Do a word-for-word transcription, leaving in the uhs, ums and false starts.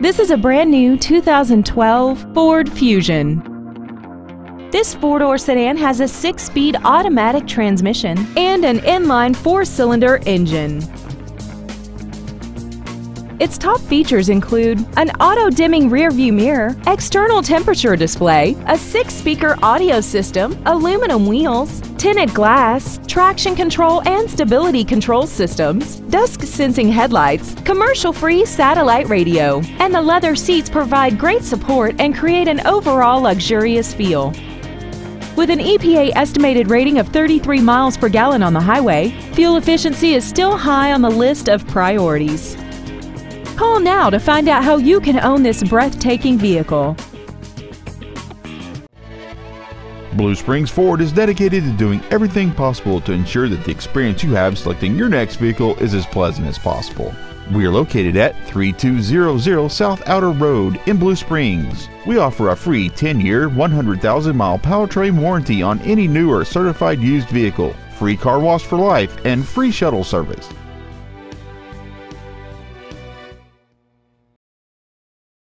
This is a brand new two thousand twelve Ford Fusion. This four-door sedan has a six-speed automatic transmission and an inline four-cylinder engine. Its top features include an auto-dimming rear-view mirror, external temperature display, a six-speaker audio system, aluminum wheels, tinted glass, traction control and stability control systems, dusk-sensing headlights, commercial-free satellite radio, and the leather seats provide great support and create an overall luxurious feel. With an E P A estimated rating of thirty-three miles per gallon on the highway, fuel efficiency is still high on the list of priorities. Call now to find out how you can own this breathtaking vehicle. Blue Springs Ford is dedicated to doing everything possible to ensure that the experience you have selecting your next vehicle is as pleasant as possible. We are located at thirty-two hundred South Outer Road in Blue Springs. We offer a free ten-year, one hundred thousand mile powertrain warranty on any new or certified used vehicle, free car wash for life, and free shuttle service.